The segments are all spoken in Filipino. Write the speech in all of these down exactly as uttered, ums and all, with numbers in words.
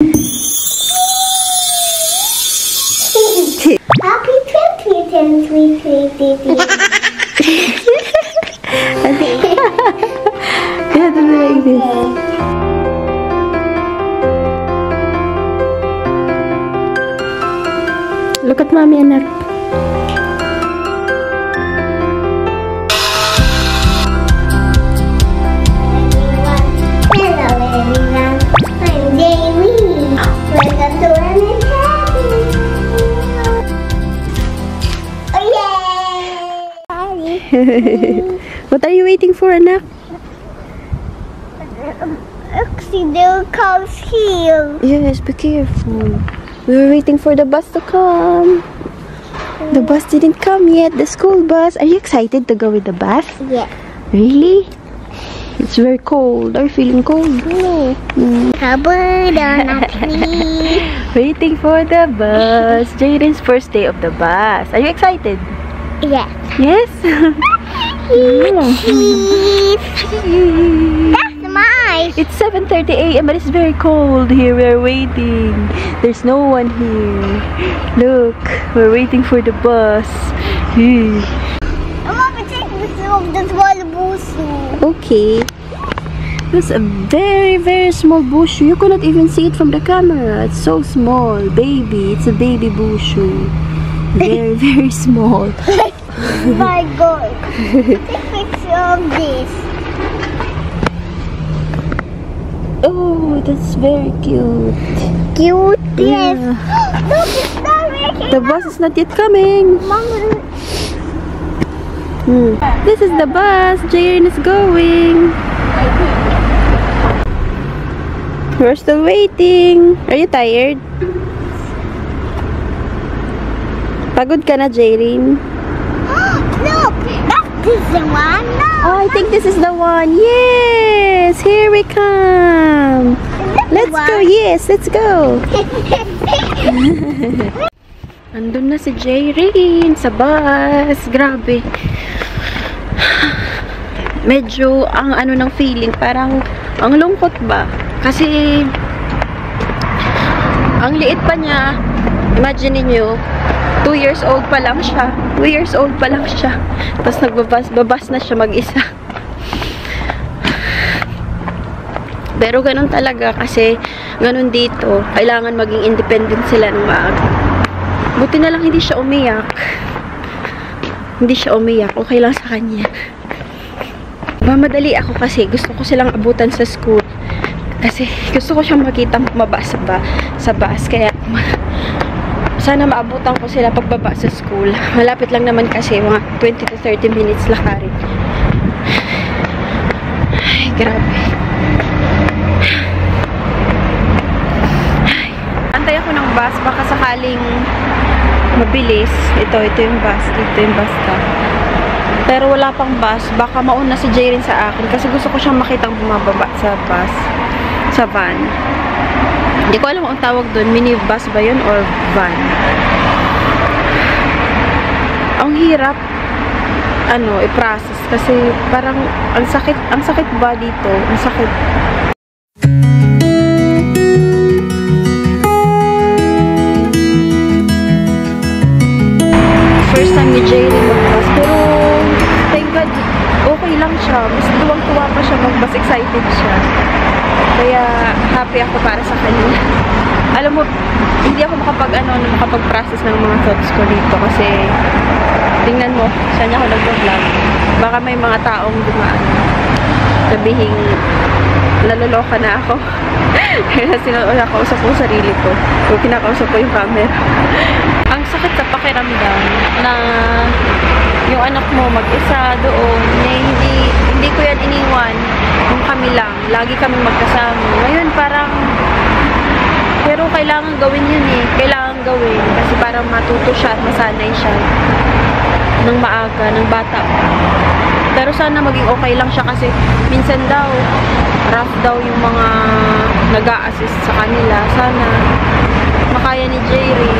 Happy twenty twenty-three. You have to be like this. Look at mommy, anak. What are you waiting for, anak? Look, see, there comes here. Yes, be careful. We were waiting for the bus to come. The bus didn't come yet, the school bus. Are you excited to go with the bus? Yeah. Really? It's very cold. Are you feeling cold? No. Mm. Waiting for the bus. Jaden's first day of the bus. Are you excited? Yeah. Yes. That's nice. It's seven thirty A M but it's very cold here. We're waiting. There's no one here. Look, we're waiting for the bus. Okay. That's a very, very small bushu. You cannot even see it from the camera. It's so small. Baby. It's a baby bushu. Very, very small. Oh my God! Take a picture of this. Oh, that's very cute. Cute, yes. Yeah. Look, it's not working. The bus is not yet coming. Mama. Hmm. This is the bus. Jaden is going. We're still waiting. Are you tired? Pagod ka na, Jaden? Look! That's the one! No, oh, I think this is the one! Yes! Here we come! Let's go! Yes! Let's go! Andun na si Jaden sa bus! Grabe! Medyo ang ano ng feeling, parang ang lungkot ba? Kasi ang liit pa niya, imagine niyo. Two years old pa lang siya. Two years old pa lang siya. Tapos nagbabas, babas na siya mag-isa. Pero ganun talaga kasi ganun dito. Kailangan maging independent sila ng maaga. Buti na lang hindi siya umiyak. Hindi siya umiyak. Okay lang sa kanya. Mamadali ako kasi gusto ko silang abutan sa school. Kasi gusto ko siyang makita mababa sa, ba, sa bus. Kaya sana maabutan ko sila pagbaba sa school. Malapit lang naman kasi, mga twenty to thirty minutes lakarin. Ay, grabe. Ay, antay ako ng bus, baka sakaling mabilis. Ito, ito yung bus. Ito yung bus ka. Pero wala pang bus. Baka mauna si Jaden sa akin kasi gusto ko siyang makitang bumababa sa bus. Sa van. Hindi ko alam ang tawag doon. Minibus ba yun or van? Ang hirap ano, i-process kasi parang ang sakit, ang sakit ba dito? Ang sakit. First time ni Jaden magbus pero thank God okay lang siya. Mas tuwang-tuwa pa siya magbus. Excited siya. Kaya happy ako para sa kanila. Alam mo, hindi ako makapag ano, makapag-process ng mga thoughts ko dito kasi tingnan mo, saan ako nag-vlog. Baka may mga taong dumaan. Sabihing naloloka na ako. Kasi sinakausap ko yung sarili ko. O kinakausap ko yung camera. Ang sakit na pakiramdam na yung anak mo mag-isa doon, na hindi, hindi ko yan iniwan. Kung kami lang, lagi kami magkasama. Ngayon parang, pero kailangan gawin yun eh. Kailangan gawin. Kasi parang matuto siya at masanay siya. Nang maaga, nang bata. Pero sana maging okay lang siya kasi minsan daw, rough daw yung mga nag-a-assist sa kanila. Sana makaya ni Jerry.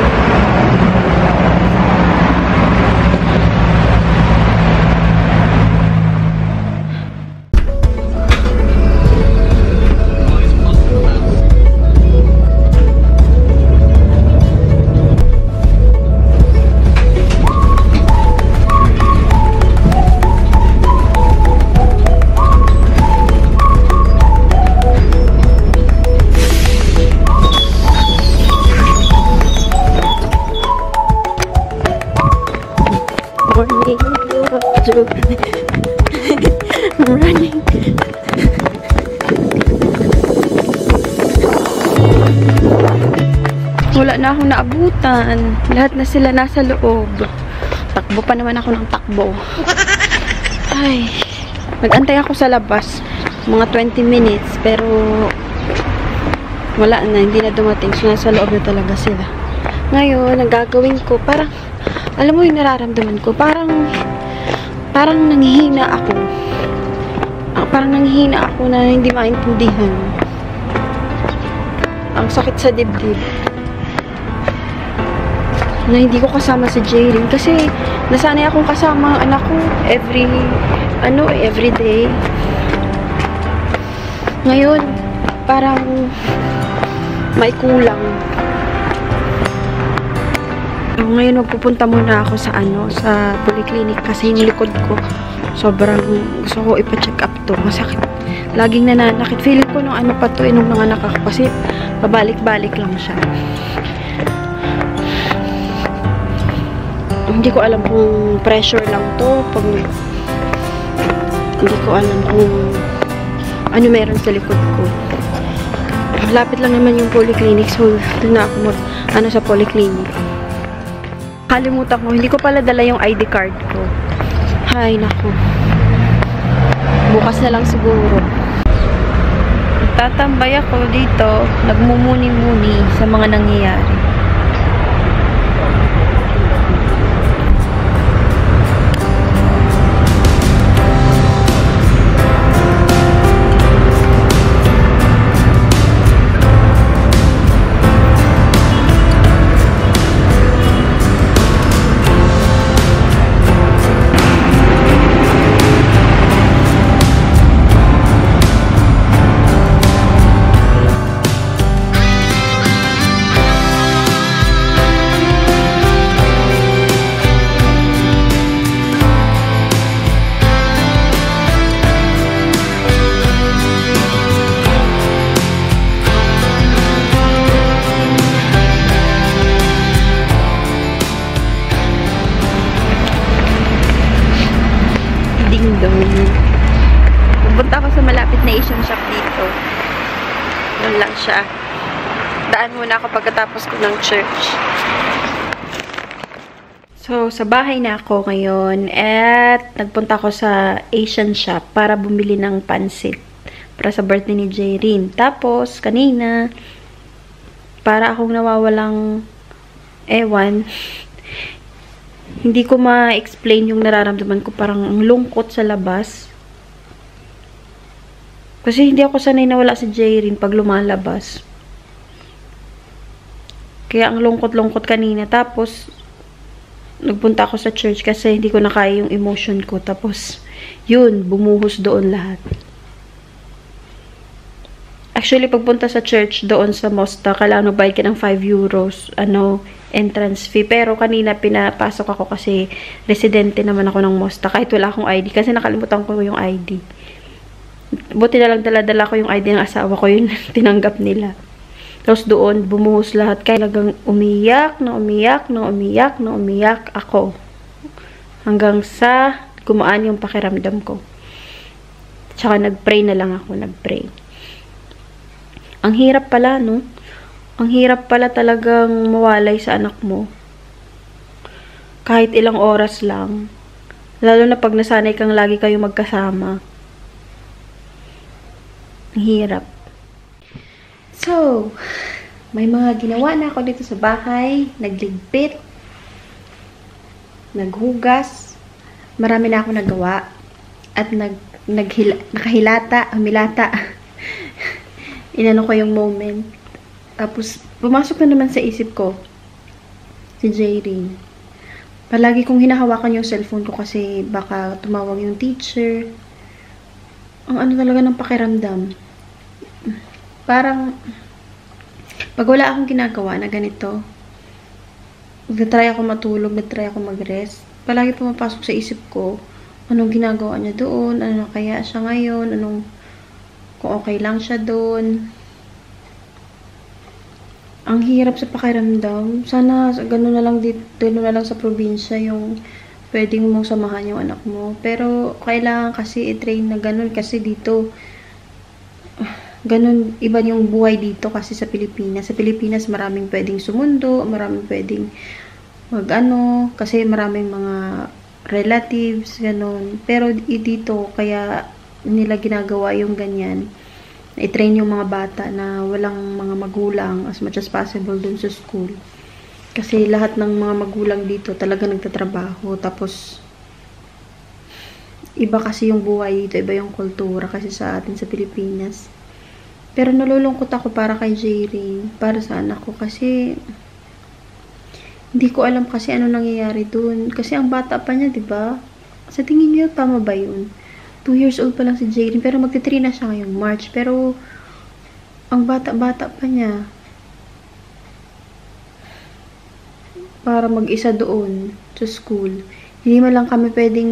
running. I'm running. Wala na akong naabutan. Lahat na sila nasa loob. Takbo pa naman ako ng takbo. Ay. Nag-antay ako sa labas. Mga twenty minutes. Pero wala na. Hindi na dumating. So, nasa loob na talaga sila. Ngayon, ang gagawin ko, parang, alam mo yung nararamdaman ko, parang, parang nanghihina ako. Parang nanghihina ako na hindi maintindihan. Ang sakit sa dibdib. Na hindi ko kasama sa Jaylin. Kasi, nasanay akong kasama ang anak ko every, ano, every day. Ngayon, parang, may kulang. Ngayon, magpupunta muna ako sa ano, sa polyclinic kasi yung likod ko sobrang gusto ko ipa-check up to. Masakit. Laging nananakit. Feeling ko nung ano pa to, eh, nung nanganak ako kasi pabalik-balik lang siya. Hindi ko alam kung pressure lang to. Pag hindi ko alam kung ano meron sa likod ko. Lapit lang naman yung polyclinic so doon na ako mag, ano sa polyclinic. Kalimutan ko, hindi ko pala dala yung I D card ko. Hay nako. Bukas na lang siguro. Tatambay ako dito, nagmumuni-muni sa mga nangyayari. Pupunta ako sa malapit na Asian shop dito. Doon lang siya. Daan muna ako pagkatapos ko ng church. So, sa bahay na ako ngayon at nagpunta ako sa Asian shop para bumili ng pansit para sa birthday ni Jaylin. Tapos, kanina para akong nawawalang ewan. Hindi ko ma-explain yung nararamdaman ko. Parang ang lungkot sa labas. Kasi hindi ako sanay na wala si Jaylin pag lumalabas. Kaya ang lungkot-lungkot kanina. Tapos, nagpunta ako sa church kasi hindi ko na kaya yung emotion ko. Tapos, yun, bumuhos doon lahat. Actually, pagpunta sa church doon sa Mosta, kailangan magbayad ka ng five euros, ano, entrance fee. Pero kanina, pinapasok ako kasi residente naman ako ng Mosta. Kahit wala akong I D, kasi nakalimutan ko yung I D. Buti na lang dala-dala ko yung I D ng asawa ko, yun tinanggap nila. Tapos doon, bumuhos lahat. Kaya talagang umiyak, na umiyak, na umiyak, na umiyak ako. Hanggang sa gumaan yung pakiramdam ko. Tsaka nag-pray na lang ako, nag-pray. Ang hirap pala, no? Ang hirap pala talagang mawalay sa anak mo. Kahit ilang oras lang. Lalo na pag nasanay kang lagi kayong magkasama. Ang hirap. So, may mga ginawa na ako dito sa bahay. Nagligpit. Naghugas. Marami na ako nagawa. At nag, naghila, nakahilata, humilata. Inano ko yung moment. Tapos, pumasok na naman sa isip ko, si Jaylin. Palagi kong hinahawakan yung cellphone ko kasi baka tumawag yung teacher. Ang ano talaga ng pakiramdam. Parang, pag wala akong ginagawa na ganito, nag-try ako matulog, nag-try ako mag-rest, palagi pumapasok sa isip ko, anong ginagawa niya doon, ano kaya siya ngayon, anong kung okay lang siya doon. Ang hirap sa pakiramdam. Sana gano'n na lang dito, gano'n na lang sa probinsya yung pwedeng mong samahan yung anak mo. Pero, kailangan kasi i-train na ganun. Kasi dito, ganun, iba yung buhay dito kasi sa Pilipinas. Sa Pilipinas, maraming pwedeng sumundo, maraming pwedeng mag-ano, kasi maraming mga relatives, ganun. Pero, dito, kaya nila ginagawa yung ganyan. I-train yung mga bata na walang mga magulang as much as possible dun sa school. Kasi lahat ng mga magulang dito talaga nagtatrabaho. Tapos, iba kasi yung buhay dito. Iba yung kultura kasi sa atin sa Pilipinas. Pero nalulungkot ako para kay J-Ray. Para sa anak ko. Kasi, hindi ko alam kasi ano nangyayari dun. Kasi ang bata pa niya, diba? Sa tingin niyo, tama ba yun? Two years old pa lang si J-Ray. Pero magti-three na siya ngayong March. Pero, ang bata-bata pa niya. Para mag-isa doon sa school. Hindi man lang kami pwedeng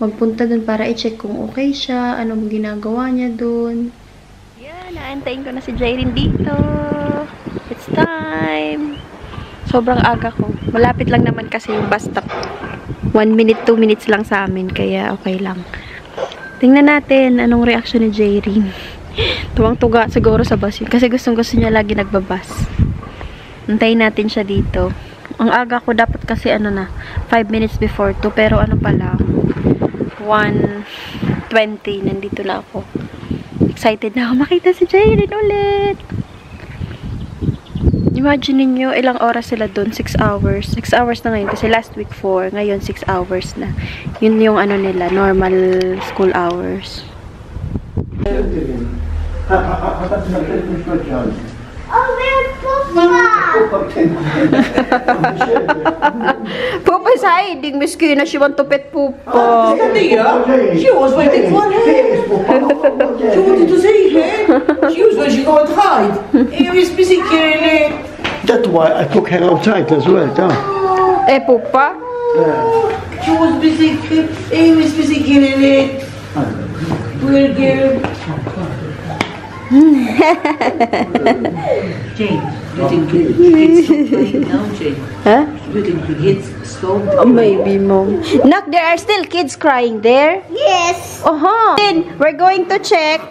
magpunta doon para i-check kung okay siya, ano ang ginagawa niya doon. Yan, naantayin ko na si Jairin dito. It's time! Sobrang aga ko. Malapit lang naman kasi yung bus stop. One minute, two minutes lang sa amin, kaya okay lang. Tingnan natin anong reaction ni Jairin. Tuwang-tuga siguro sa bus yun. Kasi gustong-gusto niya lagi nagbabas. Antayin natin siya dito. Ang aga ko dapat kasi ano na five minutes before two, pero ano pala one twenty nandito na ako. Excited na ako makita si Jairin ulit. Imagine niyo ilang oras sila doon, six hours. six hours na ngayon kasi last week four, ngayon six hours na. Yun yung ano nila, normal school hours. Oh, there's Pupa! Pupa is hiding, Miss Kina. She wants to pet Pupa. She was waiting for him. She wanted to see him. She was where she got hide. He was busy killing it. That's why I took her outside as well, don't Eh, Pupa? She was busy killing it. He was busy killing it. We're good. Jane, you think you get stomped now, Jane? Huh? You think you get stomped? Oh, maybe, Mom. Look, there are still kids crying there. Yes. Uh huh. Then we're going to check.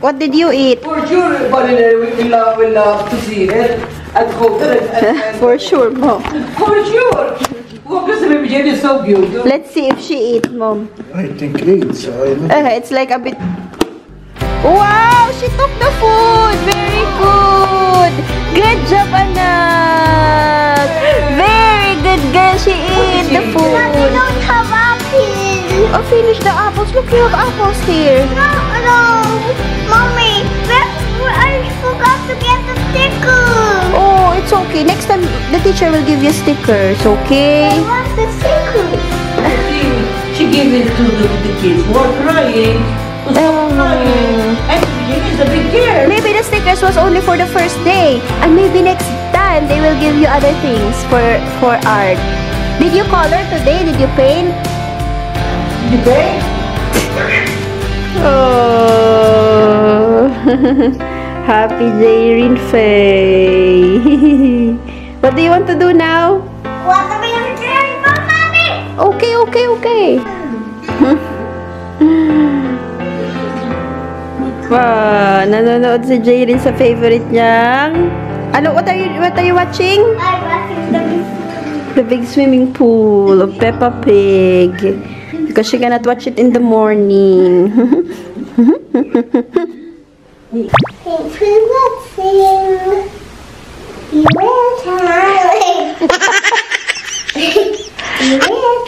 What did you eat? For sure, Balina will love, will love to see her and hope that. For sure, Mom. For sure. Well, because the Jane is so beautiful. Let's see if she eats, Mom. I think she eats. Uh, it's like a bit. Wow! She took the food! Very good! Good job, anak! Very good girl! She ate the food! Mommy, don't have apples! Oh, finish the apples! Look, you have apples here! No, no! Mommy, I forgot to get the sticker! Oh, it's okay. Next time, the teacher will give you stickers, okay? I want the stickers! She gave it to the, the kids. We're crying! Um, maybe the stickers was only for the first day, and maybe next time they will give you other things for for art. Did you color today? Did you paint? Did you paint? Oh, happy Jairin Faye. What do you want to do now? Watermelon jelly for mommy. Okay, okay, okay. Wow, nanonood si Jairin sa favorite niyang. Ano, what are you, what are you watching? I'm watching the big swimming pool. The big swimming pool of Peppa Pig. Because she cannot watch it in the morning. Thanks for watching. You're welcome.